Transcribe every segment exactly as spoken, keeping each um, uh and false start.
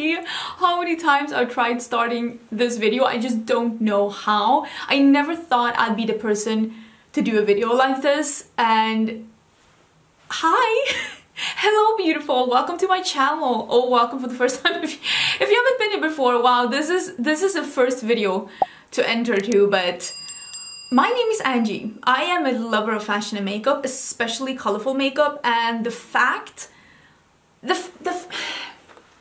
idea how many times I've tried starting this video. I just don't know how. I never thought I'd be the person to do a video like this. And hi! Hello beautiful, welcome to my channel. Oh, welcome for the first time. If you, if you haven't been here before, wow, this is this is the first video to enter to, but my name is Angie. I am a lover of fashion and makeup, especially colorful makeup, and the fact the the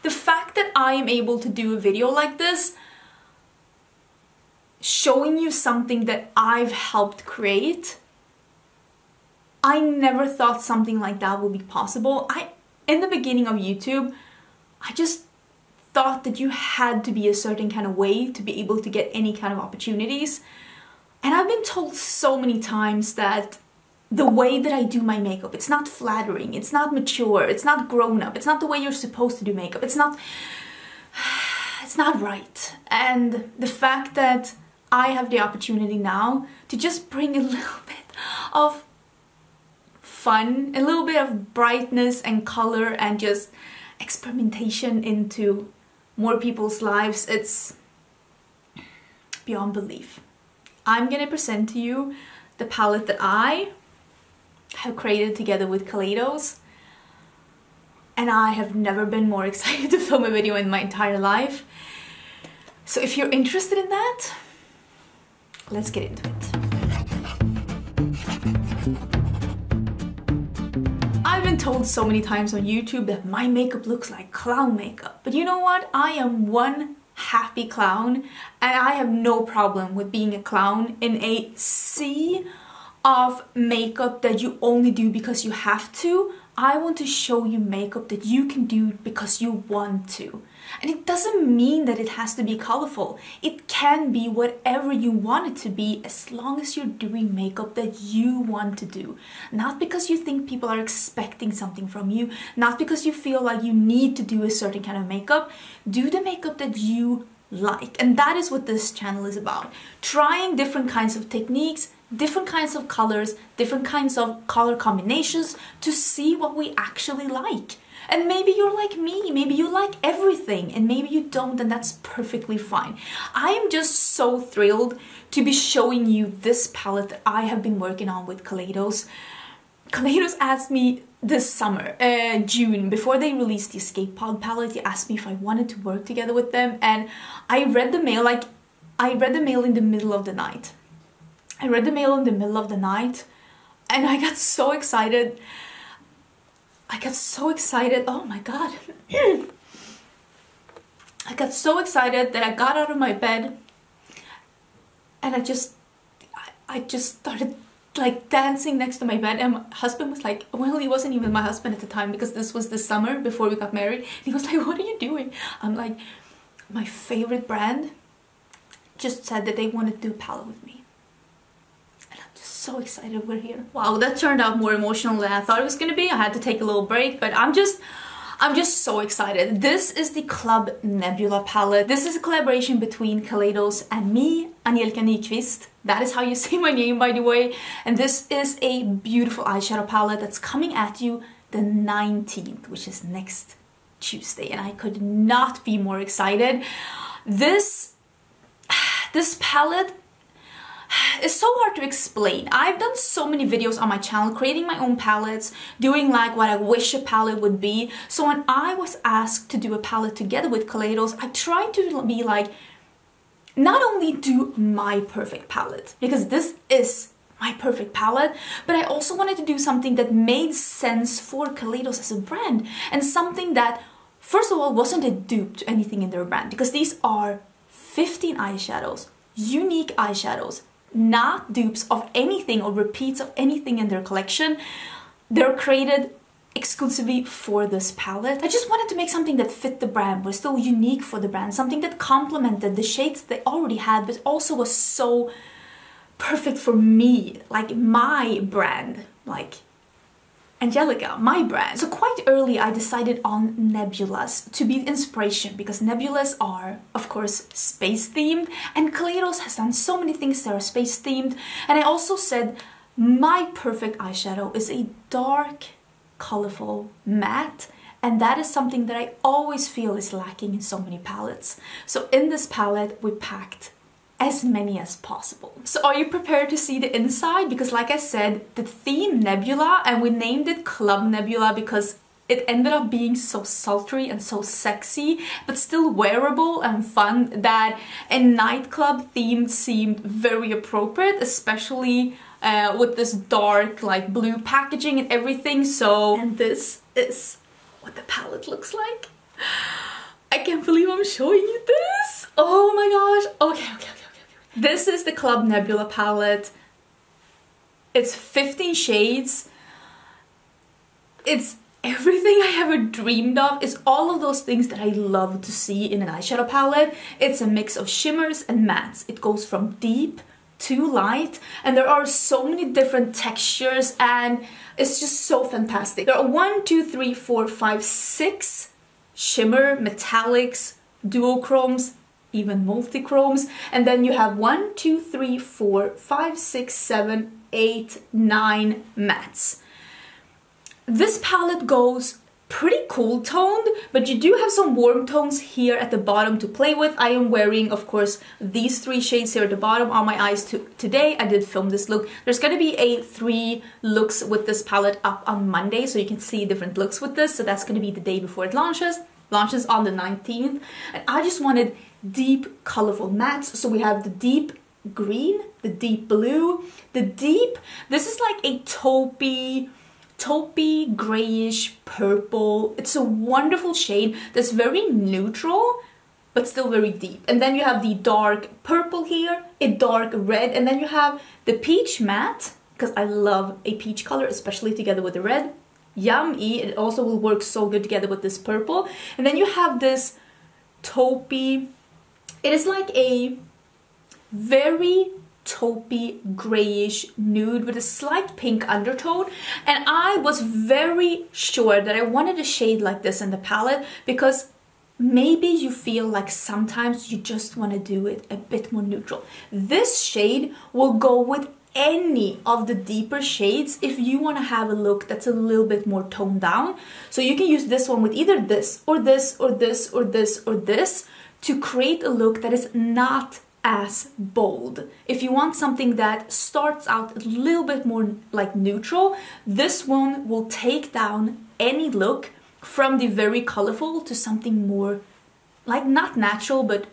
the fact that I am able to do a video like this showing you something that I've helped create, I never thought something like that would be possible. I, in the beginning of YouTube, I just thought that you had to be a certain kind of way to be able to get any kind of opportunities. And I've been told so many times that the way that I do my makeup, it's not flattering, it's not mature, it's not grown up, it's not the way you're supposed to do makeup, it's not, it's not right. And the fact that I have the opportunity now to just bring a little bit of fun, a little bit of brightness and color and just experimentation into more people's lives, it's beyond belief. I'm gonna present to you the palette that I have created together with Kaleidos, and I have never been more excited to film a video in my entire life. So if you're interested in that, let's get into it. Told so many times on YouTube that my makeup looks like clown makeup, but you know what? I am one happy clown, and I have no problem with being a clown in a sea of makeup that you only do because you have to. I want to show you makeup that you can do because you want to. And it doesn't mean that it has to be colorful. It can be whatever you want it to be, as long as you're doing makeup that you want to do. Not because you think people are expecting something from you, not because you feel like you need to do a certain kind of makeup. Do the makeup that you like. And that is what this channel is about. Trying different kinds of techniques, different kinds of colors, different kinds of color combinations to see what we actually like. And maybe you're like me, maybe you like everything, and maybe you don't, and that's perfectly fine. I am just so thrilled to be showing you this palette that I have been working on with Kaleidos. Kaleidos asked me this summer, uh, June, before they released the Escape Pod palette, they asked me if I wanted to work together with them, and I read the mail, like, I read the mail in the middle of the night. I read the mail in the middle of the night and I got so excited. I got so excited. Oh my God. I got so excited that I got out of my bed and I just, I, I just started like dancing next to my bed, and my husband was like, well, he wasn't even my husband at the time because this was the summer before we got married. He was like, what are you doing? I'm like, my favorite brand just said that they wanted to do palette with me. So excited we're here. Wow, that turned out more emotional than I thought it was gonna be. I had to take a little break, but I'm just I'm just so excited. This is the Club Nebula palette. This is a collaboration between Kaleidos and me, Anielka Nikvist. That is how you say my name, by the way. And this is a beautiful eyeshadow palette that's coming at you the nineteenth, which is next Tuesday, and I could not be more excited. This this palette, it's so hard to explain. I've done so many videos on my channel creating my own palettes, doing like what I wish a palette would be. So when I was asked to do a palette together with Kaleidos, I tried to be like, not only do my perfect palette, because this is my perfect palette, but I also wanted to do something that made sense for Kaleidos as a brand, and something that, first of all, wasn't a dupe to anything in their brand, because these are fifteen eyeshadows, unique eyeshadows, not dupes of anything or repeats of anything in their collection. They're created exclusively for this palette. I just wanted to make something that fit the brand, was still unique for the brand, something that complemented the shades they already had, but also was so perfect for me, like my brand, like Anielka, my brand. So quite early I decided on nebulas to be the inspiration, because nebulas are, of course, space-themed, and Kaleidos has done so many things that are space-themed. And I also said my perfect eyeshadow is a dark, colorful matte, And that is something that I always feel is lacking in so many palettes. So in this palette, we packed as many as possible. So are you prepared to see the inside? Because like I said, the theme nebula, and we named it Club Nebula because it ended up being so sultry and so sexy, but still wearable and fun, that a nightclub theme seemed very appropriate, especially uh, with this dark like blue packaging and everything. So, and this is what the palette looks like. I can't believe I'm showing you this. Oh my gosh. Okay, okay, okay, okay. okay. This is the Club Nebula palette. It's fifteen shades. It's everything I ever dreamed of. Is all of those things that I love to see in an eyeshadow palette. It's a mix of shimmers and mattes. It goes from deep to light, and there are so many different textures, and it's just so fantastic. There are one, two, three, four, five, six shimmer, metallics, duochromes, even multichromes, and then you have one, two, three, four, five, six, seven, eight, nine mattes. This palette goes pretty cool toned, but you do have some warm tones here at the bottom to play with. I am wearing, of course, these three shades here at the bottom are my eyes to today. I did film this look. There's going to be a three looks with this palette up on Monday, so you can see different looks with this. So that's going to be the day before it launches. Launches on the nineteenth. And I just wanted deep, colorful mattes. So we have the deep green, the deep blue, the deep. This is like a taupey, taupey, grayish, purple. It's a wonderful shade that's very neutral, but still very deep. And then you have the dark purple here, a dark red, and then you have the peach matte, because I love a peach color, especially together with the red. Yummy, it also will work so good together with this purple. And then you have this taupey, it is like a very taupey grayish nude with a slight pink undertone, and I was very sure that I wanted a shade like this in the palette because maybe you feel like sometimes you just want to do it a bit more neutral. This shade will go with any of the deeper shades if you want to have a look that's a little bit more toned down. So you can use this one with either this or this or this or this or this to create a look that is not as bold. If you want something that starts out a little bit more like neutral, this one will take down any look from the very colorful to something more like not natural but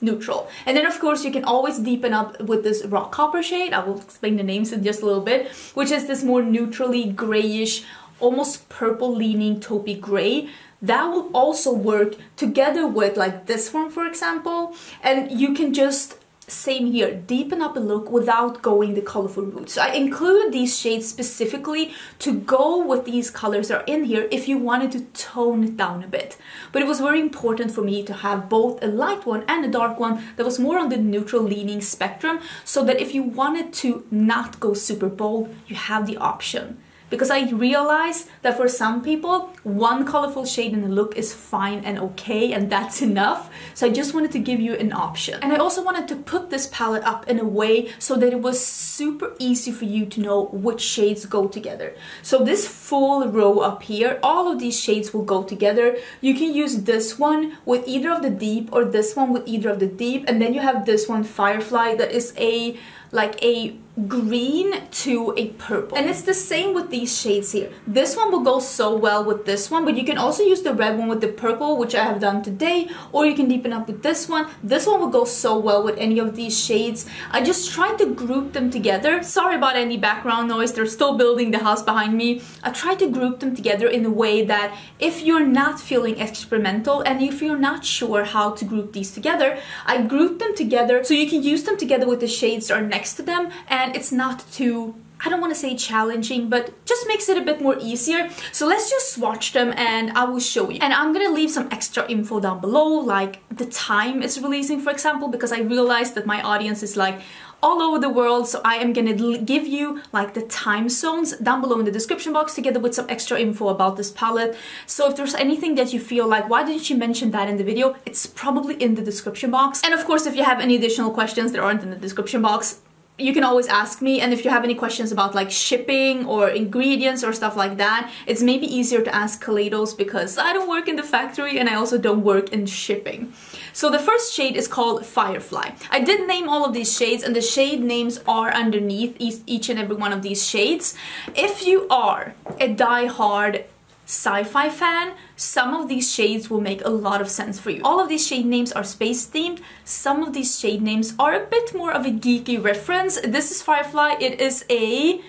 neutral. And then of course you can always deepen up with this Rock Copper shade. I will explain the names in just a little bit, which is this more neutrally grayish, almost purple leaning taupey gray. That will also work together with like this one, for example, and you can just, same here, deepen up a look without going the colorful route. So I included these shades specifically to go with these colors that are in here if you wanted to tone it down a bit. But it was very important for me to have both a light one and a dark one that was more on the neutral leaning spectrum, so that if you wanted to not go super bold, you have the option. Because I realized that for some people, one colorful shade in a look is fine and okay, and that's enough. So I just wanted to give you an option. And I also wanted to put this palette up in a way so that it was super easy for you to know which shades go together. So this full row up here, all of these shades will go together. You can use this one with either of the deep or this one with either of the deep. And then you have this one, Firefly, that is a like a green to a purple. And it's the same with these shades here. This one will go so well with this one, but you can also use the red one with the purple, which I have done today, or you can deepen up with this one. This one will go so well with any of these shades. I just tried to group them together. Sorry about any background noise, they're still building the house behind me. I tried to group them together in a way that if you're not feeling experimental and if you're not sure how to group these together, I grouped them together so you can use them together with the shades that are next to them, and it's not too, I don't want to say challenging, but just makes it a bit more easier. So let's just swatch them and I will show you. And I'm gonna leave some extra info down below, like the time it's releasing, for example, because I realized that my audience is like all over the world, so I am gonna give you like the time zones down below in the description box together with some extra info about this palette. So if there's anything that you feel like, why didn't you mention that in the video, it's probably in the description box. And of course, if you have any additional questions that aren't in the description box, you can always ask me, and if you have any questions about like shipping or ingredients or stuff like that, it's maybe easier to ask Kaleidos because I don't work in the factory and I also don't work in shipping. So the first shade is called Firefly. I did name all of these shades, and the shade names are underneath each and every one of these shades. If you are a die-hard sci-fi fan, some of these shades will make a lot of sense for you. All of these shade names are space themed. Some of these shade names are a bit more of a geeky reference. This is Firefly. It is a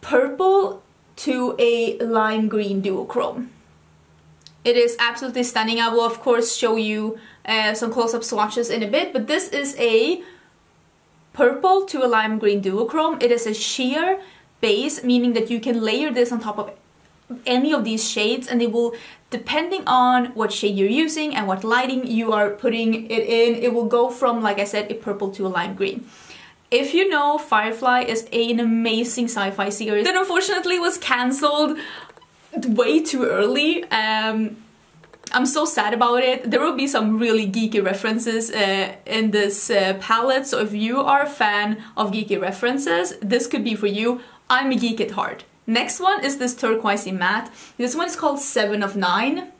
purple to a lime green duochrome. It is absolutely stunning. I will of course show you uh, some close-up swatches in a bit, but this is a purple to a lime green duochrome. It is a sheer base, meaning that you can layer this on top of any of these shades, and they will, depending on what shade you're using and what lighting you are putting it in, it will go from, like I said, a purple to a lime green. If you know, Firefly is an amazing sci-fi series that unfortunately was cancelled way too early. Um, I'm so sad about it. There will be some really geeky references uh, in this uh, palette, so if you are a fan of geeky references, this could be for you. I'm a geek at heart. Next one is this turquoisey matte. This one is called Seven of Nine.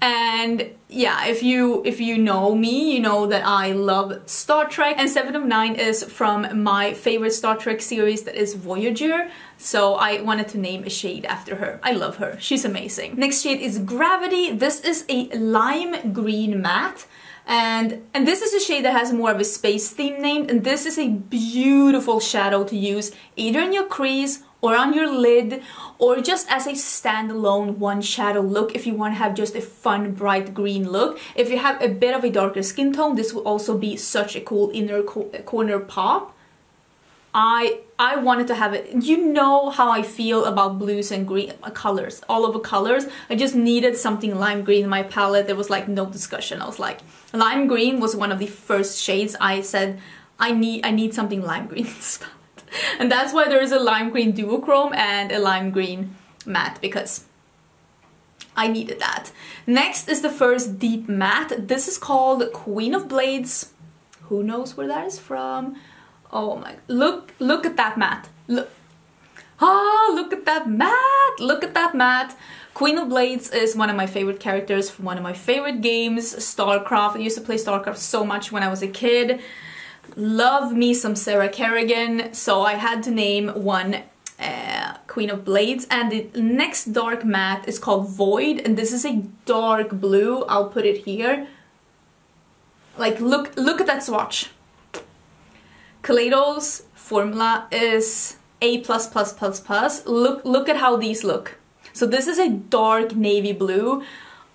And yeah, if you if you know me, you know that I love Star Trek. And Seven of Nine is from my favorite Star Trek series, that is Voyager. So I wanted to name a shade after her. I love her. She's amazing. Next shade is Gravity. This is a lime green matte. And, and this is a shade that has more of a space theme name, and this is a beautiful shadow to use either in your crease or on your lid, or just as a standalone one shadow look if you want to have just a fun bright green look. If you have a bit of a darker skin tone, this will also be such a cool inner co corner pop. I I wanted to have it. You know how I feel about blues and green uh, colors, all over colors. I just needed something lime green in my palette. There was like no discussion. I was like, lime green was one of the first shades I said I need. I need something lime green in this palette, and that's why there is a lime green duochrome and a lime green matte, because I needed that. Next is the first deep matte. This is called Queen of Blades. Who knows where that is from? Oh my, look, look at that matte. Look, ah, look at that matte, look at that matte. Queen of Blades is one of my favorite characters from one of my favorite games, StarCraft. I used to play StarCraft so much when I was a kid. Love me some Sarah Kerrigan, so I had to name one uh, Queen of Blades. And the next dark matte is called Void, and this is a dark blue. I'll put it here. Like, look, look at that swatch. Kaleidos formula is A++++. Look, look at how these look. So this is a dark navy blue.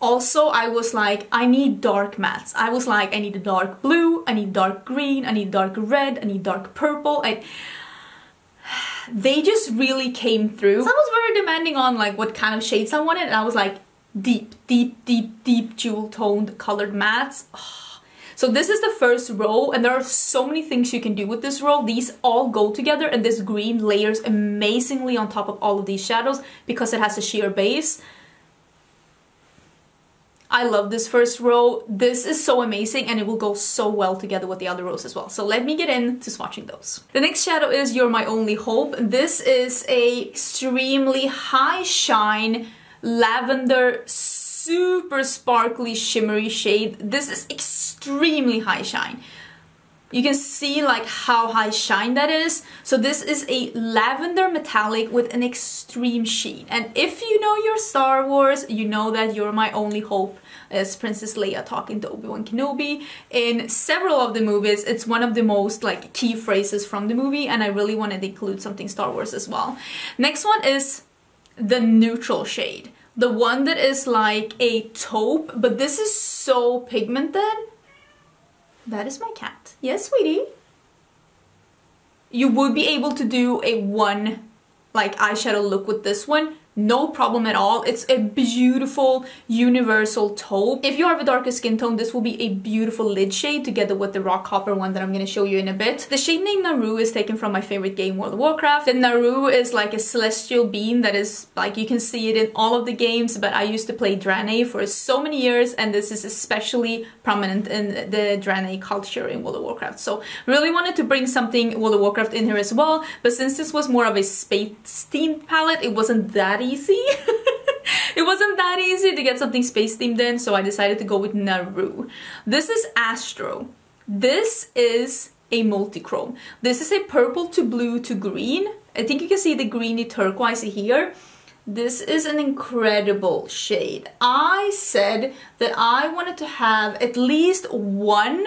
Also, I was like, I need dark mattes. I was like, I need a dark blue, I need dark green, I need dark red, I need dark purple. I... They just really came through. Some was very demanding on like what kind of shades I wanted, and I was like, deep, deep, deep, deep jewel-toned colored mattes. Oh. So this is the first row, and there are so many things you can do with this row. These all go together, and this green layers amazingly on top of all of these shadows because it has a sheer base. I love this first row. This is so amazing, and it will go so well together with the other rows as well. So let me get into swatching those. The next shadow is You're My Only Hope. This is a extremely high shine lavender, super sparkly, shimmery shade. This is extremely high shine. You can see like how high shine that is. So this is a lavender metallic with an extreme sheen. And if you know your Star Wars, you know that You're My Only Hope is Princess Leia talking to Obi-Wan Kenobi. In several of the movies, it's one of the most like key phrases from the movie, and I really wanted to include something Star Wars as well. Next one is the neutral shade. The one that is like a taupe, but this is so pigmented. That is my cat. Yes, sweetie. You would be able to do a one like eyeshadow look with this one. no problem at all. It's a beautiful universal taupe. If you are of a darker skin tone, this will be a beautiful lid shade together with the Rock Copper one that I'm going to show you in a bit. The shade name Naaru is taken from my favorite game, World of Warcraft. The Naaru is like a celestial being that is, like, you can see it in all of the games, but I used to play Draenei for so many years, and this is especially prominent in the Draenei culture in World of Warcraft. So really wanted to bring something World of Warcraft in here as well, but since this was more of a space-themed palette, it wasn't that easy. It wasn't that easy to get something space-themed in, so I decided to go with Naaru. This is Astro. This is a multichrome. This is a purple to blue to green. I think you can see the greeny turquoise here. This is an incredible shade. I said that I wanted to have at least one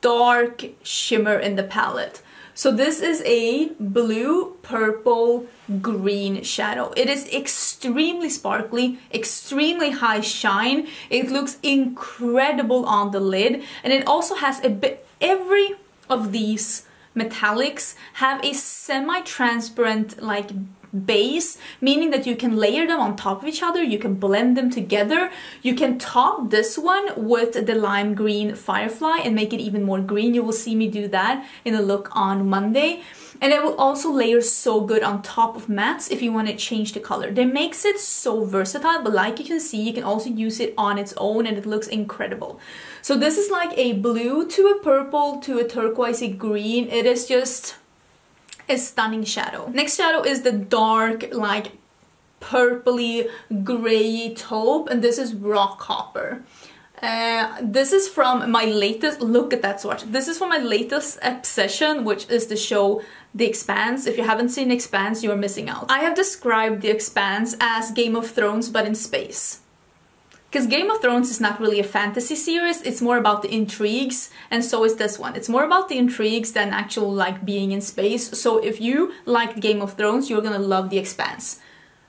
dark shimmer in the palette. So this is a blue, purple, green shadow. It is extremely sparkly, extremely high shine. It looks incredible on the lid, and it also has a bit, every of these metallics have a semi-transparent like base, meaning that you can layer them on top of each other, you can blend them together. You can top this one with the lime green Firefly and make it even more green. You will see me do that in a look on Monday. And it will also layer so good on top of mattes if you want to change the color. That makes it so versatile, but like you can see, you can also use it on its own and it looks incredible. So this is like a blue to a purple to a turquoisey green. It is just a stunning shadow. Next shadow is the dark, like, purpley grey taupe, and this is Rock Copper. Uh, this is from my latest, look at that swatch, this is from my latest obsession, which is the show The Expanse. If you haven't seen Expanse, you are missing out. I have described The Expanse as Game of Thrones but in space. Because Game of Thrones is not really a fantasy series, it's more about the intrigues, and so is this one. It's more about the intrigues than actual, like, being in space. So if you like Game of Thrones, you're gonna love The Expanse.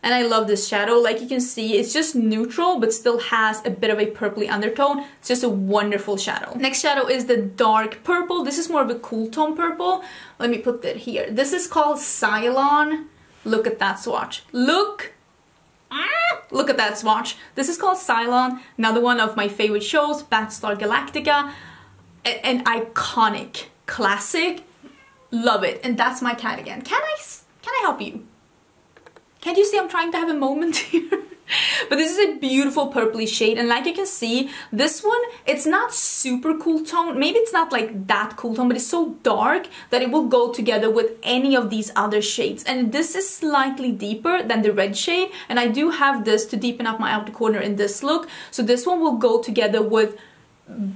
And I love this shadow. Like you can see, it's just neutral, but still has a bit of a purpley undertone. It's just a wonderful shadow. Next shadow is the dark purple. This is more of a cool tone purple. Let me put that here. This is called Cylon. Look at that swatch. Look! Look at that swatch. This is called Cylon, another one of my favorite shows, Battlestar Galactica. An iconic classic. Love it. And that's my cat again. Can I, can I help you? Can't you see I'm trying to have a moment here? But this is a beautiful purpley shade, and like you can see, this one, it's not super cool tone, maybe it's not like that cool tone, but it's so dark that it will go together with any of these other shades. And this is slightly deeper than the red shade, and I do have this to deepen up my outer corner in this look, so this one will go together with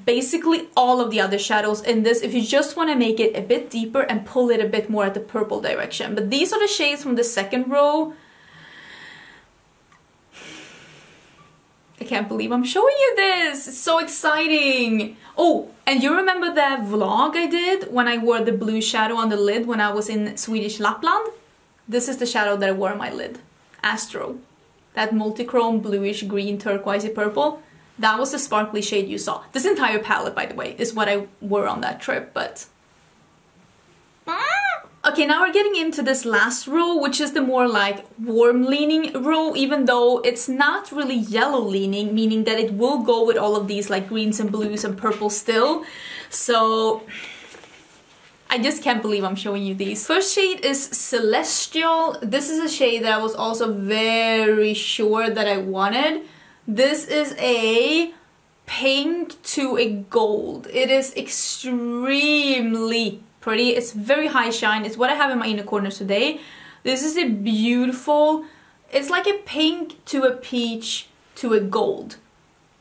basically all of the other shadows in this if you just want to make it a bit deeper and pull it a bit more at the purple direction. But these are the shades from the second row. I can't believe I'm showing you this! It's so exciting! Oh, and you remember that vlog I did when I wore the blue shadow on the lid when I was in Swedish Lapland? This is the shadow that I wore on my lid. Astro. That multichrome bluish green turquoisey purple. That was the sparkly shade you saw. This entire palette, by the way, is what I wore on that trip, but... Okay, now we're getting into this last row, which is the more like warm leaning row, even though it's not really yellow leaning, meaning that it will go with all of these like greens and blues and purple still. So I just can't believe I'm showing you these. First shade is Celestial. This is a shade that I was also very sure that I wanted. This is a pink to a gold. It is extremely pretty. It's very high shine. It's what I have in my inner corners today. This is a beautiful, it's like a pink to a peach to a gold.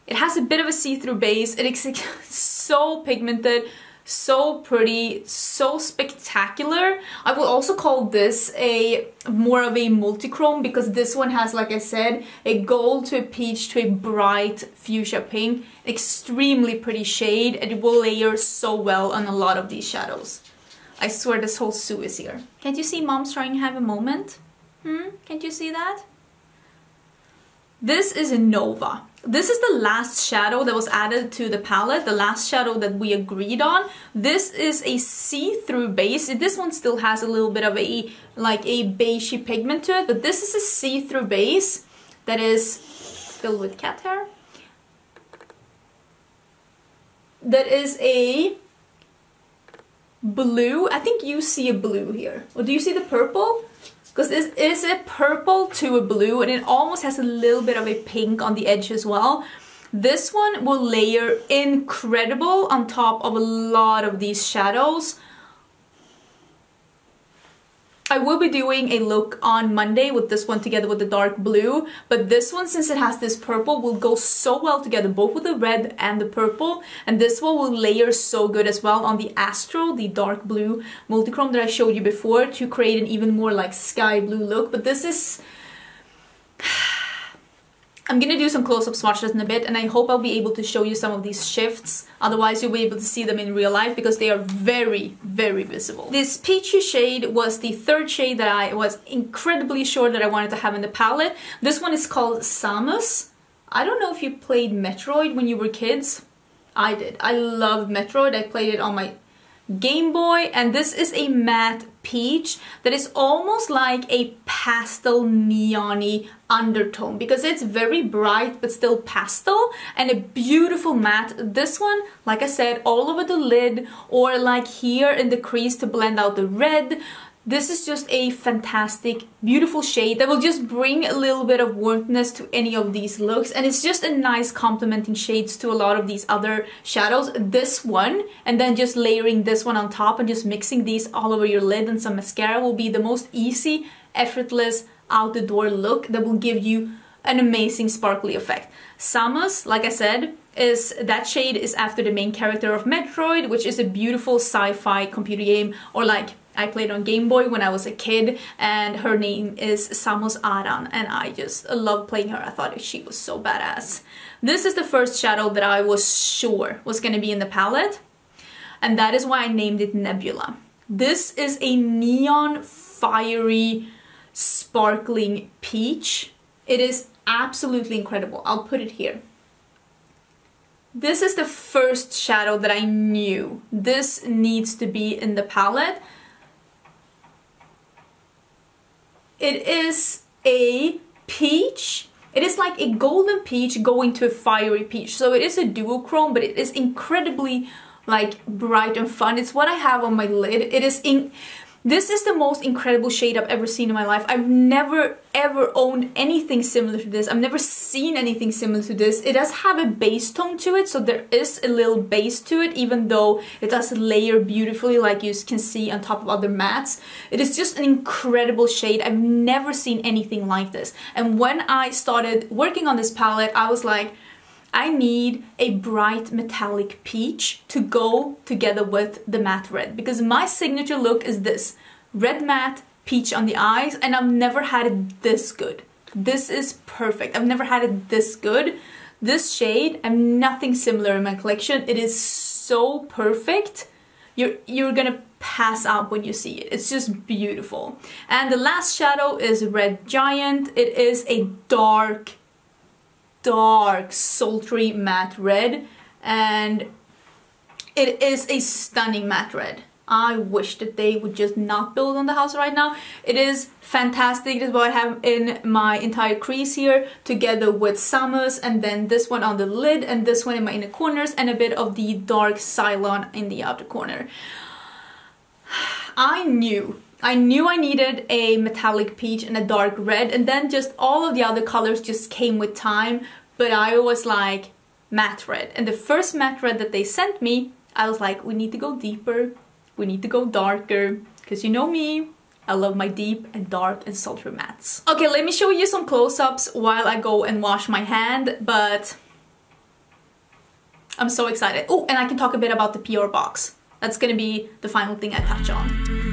It has a bit of a see-through base. It is so pigmented, so pretty, so spectacular. I will also call this a more of a multichrome because this one has, like I said, a gold to a peach to a bright fuchsia pink. Extremely pretty shade, and it will layer so well on a lot of these shadows. I swear this whole zoo is here. Can't you see mom's trying to have a moment? Hmm? Can't you see that? This is Nova. This is the last shadow that was added to the palette, the last shadow that we agreed on. This is a see-through base. This one still has a little bit of a, like a beigey pigment to it, but this is a see-through base that is filled with cat hair. That is a blue. I think you see a blue here. Or do you see the purple? Because this is a purple to a blue, and it almost has a little bit of a pink on the edge as well. This one will layer incredible on top of a lot of these shadows. I will be doing a look on Monday with this one together with the dark blue, but this one, since it has this purple, will go so well together, both with the red and the purple, and this one will layer so good as well on the Astro, the dark blue multichrome that I showed you before, to create an even more like sky blue look. But this is... I'm gonna do some close-up swatches in a bit, and I hope I'll be able to show you some of these shifts. Otherwise, you'll be able to see them in real life because they are very, very visible. This peachy shade was the third shade that I was incredibly sure that I wanted to have in the palette. This one is called Samus. I don't know if you played Metroid when you were kids. I did. I loved Metroid. I played it on my Game Boy, and this is a matte peach that is almost like a pastel neon-y undertone because it's very bright but still pastel, and a beautiful matte. This one, like I said, all over the lid or like here in the crease to blend out the red. This is just a fantastic, beautiful shade that will just bring a little bit of warmthness to any of these looks, and it's just a nice complementing shades to a lot of these other shadows. This one, and then just layering this one on top and just mixing these all over your lid and some mascara will be the most easy, effortless, out-the-door look that will give you an amazing sparkly effect. Samus, like I said, is that shade is after the main character of Metroid, which is a beautiful sci-fi computer game, or like I played on Game Boy when I was a kid, and her name is Samus Aran, and I just love playing her. I thought she was so badass. This is the first shadow that I was sure was going to be in the palette, and that is why I named it Nebula. This is a neon, fiery, sparkling peach. It is absolutely incredible. I'll put it here. This is the first shadow that I knew this needs to be in the palette. It is a peach. It is like a golden peach going to a fiery peach. So it is a duochrome, but it is incredibly like bright and fun. It's what I have on my lid. It is in... This is the most incredible shade I've ever seen in my life. I've never ever owned anything similar to this. I've never seen anything similar to this. It does have a base tone to it, so there is a little base to it, even though it does layer beautifully like you can see on top of other mattes. It is just an incredible shade. I've never seen anything like this. And when I started working on this palette, I was like, I need a bright metallic peach to go together with the matte red, because my signature look is this red matte peach on the eyes, and I've never had it this good. This is perfect. I've never had it this good. This shade, I have nothing similar in my collection. It is so perfect. You're, you're gonna pass out when you see it. It's just beautiful. And the last shadow is Red Giant. It is a dark dark sultry matte red, and it is a stunning matte red. I wish that they would just not build on the house right now. It is fantastic. This is what I have in my entire crease here together with Samus, and then this one on the lid, and this one in my inner corners, and a bit of the dark Cylon in the outer corner. I knew I knew I needed a metallic peach and a dark red, and then just all of the other colors just came with time, but I was like, matte red. And the first matte red that they sent me, I was like, we need to go deeper, we need to go darker, because you know me, I love my deep and dark and sultry mattes. Okay, let me show you some close-ups while I go and wash my hand, but I'm so excited. Oh, and I can talk a bit about the P R box. That's gonna be the final thing I touch on.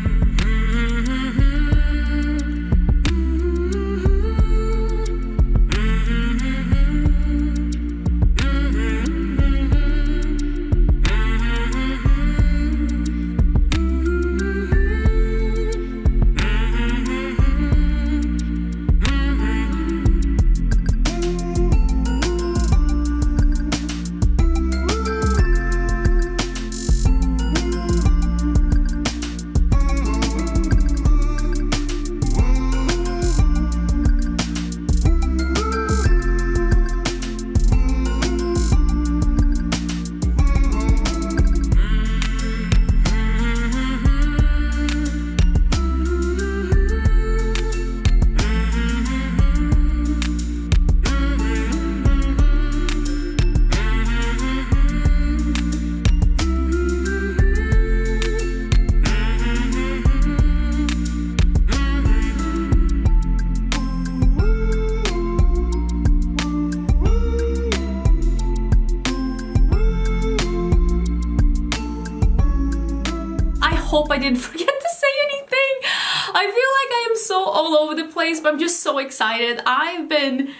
hope I didn't forget to say anything. I feel like I am so all over the place, but I'm just so excited. I've been...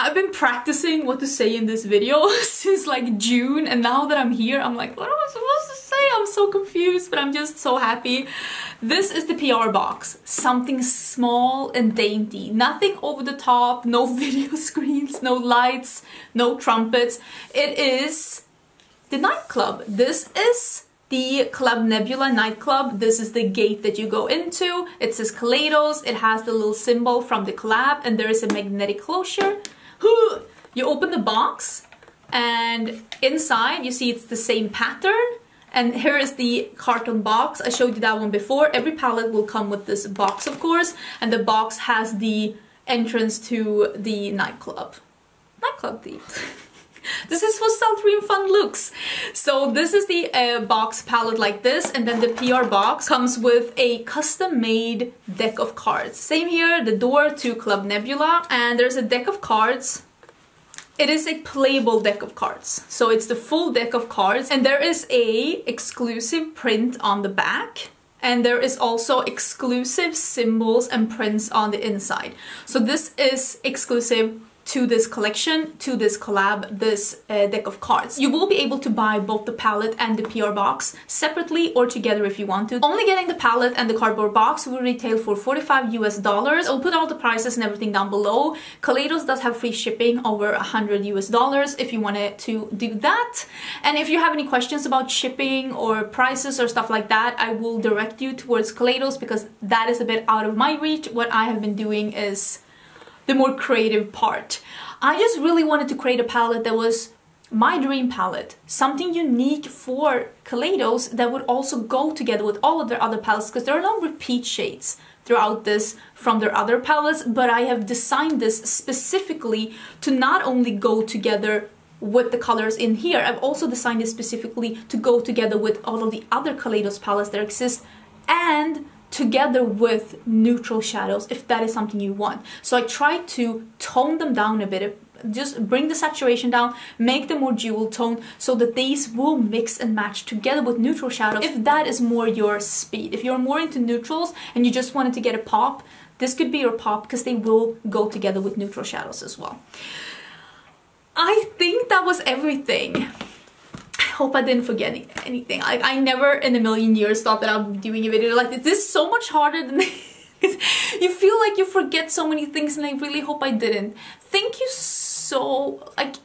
I've been practicing what to say in this video since like June, and now that I'm here, I'm like, what am I supposed to say? I'm so confused, but I'm just so happy. This is the P R box. Something small and dainty. Nothing over the top, no video screens, no lights, no trumpets. It is the nightclub. This is the Club Nebula nightclub. This is the gate that you go into. It says Kaleidos. It has the little symbol from the collab, and there is a magnetic closure. You open the box, and inside you see it's the same pattern, and here is the carton box. I showed you that one before. Every palette will come with this box, of course, and the box has the entrance to the nightclub. Nightclub theme. This is for sultry and fun looks. So this is the uh, box palette like this, and then the P R box comes with a custom-made deck of cards. Same here, the door to Club Nebula, and there's a deck of cards. It is a playable deck of cards, so it's the full deck of cards, and there is a exclusive print on the back. And there is also exclusive symbols and prints on the inside. So this is exclusive to this collection, to this collab, this uh, deck of cards. You will be able to buy both the palette and the P R box separately or together if you want to. Only getting the palette and the cardboard box will retail for forty-five US dollars. I'll put all the prices and everything down below. Kaleidos does have free shipping over one hundred US dollars if you wanted to do that. And if you have any questions about shipping or prices or stuff like that, I will direct you towards Kaleidos because that is a bit out of my reach. What I have been doing is the more creative part. I just really wanted to create a palette that was my dream palette, something unique for Kaleidos that would also go together with all of their other palettes, because there are no repeat shades throughout this from their other palettes, but I have designed this specifically to not only go together with the colors in here, I've also designed it specifically to go together with all of the other Kaleidos palettes that exist and together with neutral shadows, if that is something you want. So I try to tone them down a bit, just bring the saturation down, make them more jewel toned, so that these will mix and match together with neutral shadows, if that is more your speed. If you're more into neutrals and you just wanted to get a pop, this could be your pop, because they will go together with neutral shadows as well. I think that was everything. I hope I didn't forget anything. I, I never in a million years thought that I'm doing a video like this. This is so much harder than you feel like you forget so many things, and I really hope I didn't. Thank you so, like,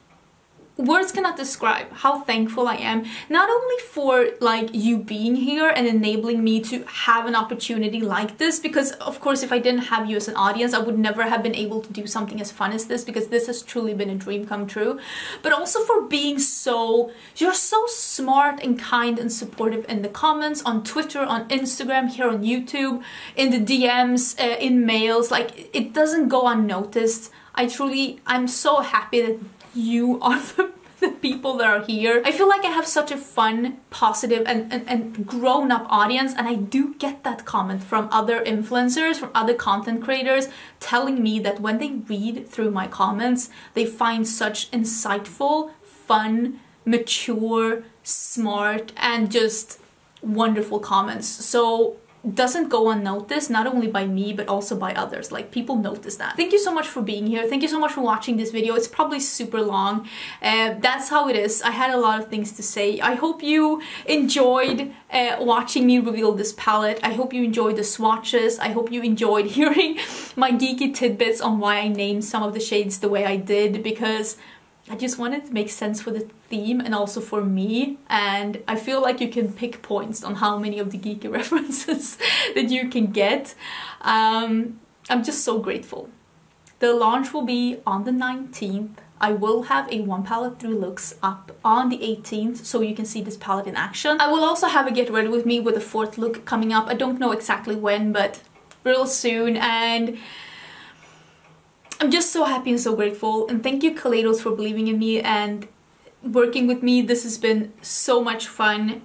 words cannot describe how thankful I am, not only for like you being here and enabling me to have an opportunity like this, because of course if I didn't have you as an audience I would never have been able to do something as fun as this, because this has truly been a dream come true, but also for being so, you're so smart and kind and supportive in the comments, on Twitter, on Instagram, here on YouTube, in the D Ms, uh, in mails, like it doesn't go unnoticed. I truly, I'm so happy that you are the, the people that are here. I feel like I have such a fun, positive, and, and, and grown-up audience, and I do get that comment from other influencers, from other content creators, telling me that when they read through my comments, they find such insightful, fun, mature, smart, and just wonderful comments. So doesn't go unnoticed, not only by me but also by others. Like, people notice that. Thank you so much for being here. Thank you so much for watching this video. It's probably super long. Uh, that's how it is. I had a lot of things to say. I hope you enjoyed uh, watching me reveal this palette. I hope you enjoyed the swatches. I hope you enjoyed hearing my geeky tidbits on why I named some of the shades the way I did, because I just wanted to make sense for the theme and also for me, and I feel like you can pick points on how many of the geeky references that you can get. Um, I'm just so grateful. The launch will be on the nineteenth. I will have a one palette through looks up on the eighteenth, so you can see this palette in action. I will also have a get ready with me with a fourth look coming up. I don't know exactly when, but real soon, and I'm just so happy and so grateful, and thank you Kaleidos for believing in me and working with me. This has been so much fun.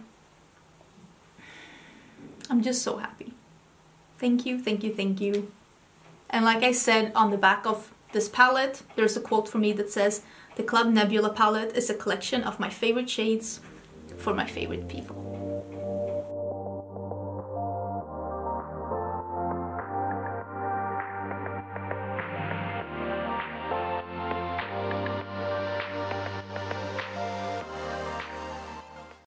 I'm just so happy. Thank you, thank you, thank you. And like I said, on the back of this palette, there's a quote from me that says, "The Club Nebula palette is a collection of my favorite shades for my favorite people."